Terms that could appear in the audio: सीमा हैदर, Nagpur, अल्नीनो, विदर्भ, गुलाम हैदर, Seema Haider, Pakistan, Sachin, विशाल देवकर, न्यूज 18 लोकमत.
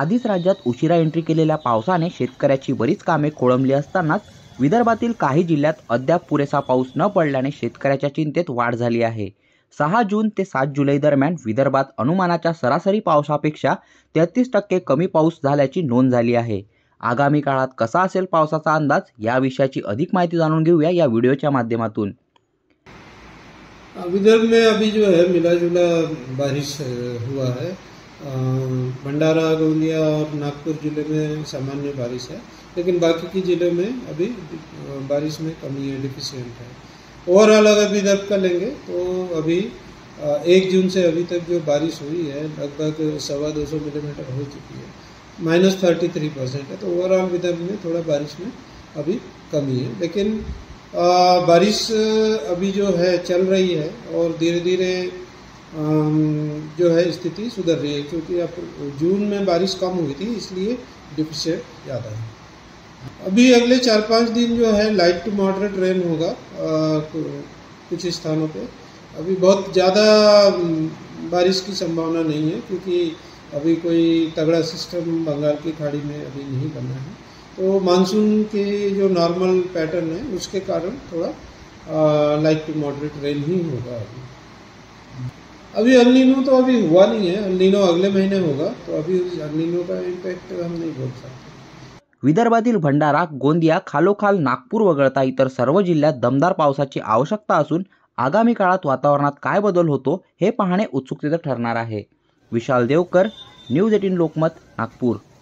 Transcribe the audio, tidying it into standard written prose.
आधीच राज्यात उशिरा एंट्री केलेल्या पावसाने शेतकऱ्याची बरीच कामे खोळंबली असतानाच विदर्भातील काही जिल्ह्यात अद्याप पुरेसा पाऊस न पडल्याने शेतकऱ्याच्या चिंतेत वाढ झाली आहे। 6 जून ते 7 जुलै दरम्यान विदर्भात अनुमानाच्या सरासरी पावसापेक्षा 33% कमी पाऊस झाल्याची नोंद झाली आहे। आगामी काळात कसा असेल पावसाचा अंदाज या विषयाची अधिक माहिती जाणून घेऊया या व्हिडिओच्या माध्यमातून। विदर्भ में अभी जो है मिला जुला बारिश हुआ है। भंडारा, गोंदिया और नागपुर जिले में सामान्य बारिश है, लेकिन बाकी के जिले में अभी बारिश में कमी है, डिफिशियंट है। ओवरऑल अगर विदर्भ का लेंगे तो अभी 1 जून से अभी तक जो बारिश हुई है लगभग 225 मिलीमीटर हो चुकी है, -33% है। तो ओवरऑल विदर्भ में थोड़ा बारिश में अभी कमी है, लेकिन बारिश अभी जो है चल रही है और धीरे धीरे जो है स्थिति सुधर रही है, क्योंकि अब जून में बारिश कम हुई थी इसलिए डिफिशियंट ज़्यादा है। अभी अगले 4-5 दिन जो है लाइट टू मॉडरेट रेन होगा कुछ स्थानों पे। अभी बहुत ज़्यादा बारिश की संभावना नहीं है, क्योंकि अभी कोई तगड़ा सिस्टम बंगाल की खाड़ी में अभी नहीं बना है। तो मानसून के जो नॉर्मल पैटर्न है उसके कारण थोड़ा लाइट टू मॉडरेट रेन ही होगा। अभी अल्नीनो तो अभी हुआ नहीं है, अल्नीनो अगले महीने होगा, तो अभी अल्नीनो का इम्पैक्ट हम नहीं बोल सकते। विदर्भातील भंडारा, गोंदिया, खालोखाल नागपूर वगळता इतर सर्व जिल्ह्यात दमदार पावसाची आवश्यकता असून आगामी काळात वातावरणात काय बदल होतो हे पाहणे उत्सुकतेचं ठरणार आहे। विशाल देवकर, न्यूज 18 लोकमत, नागपूर।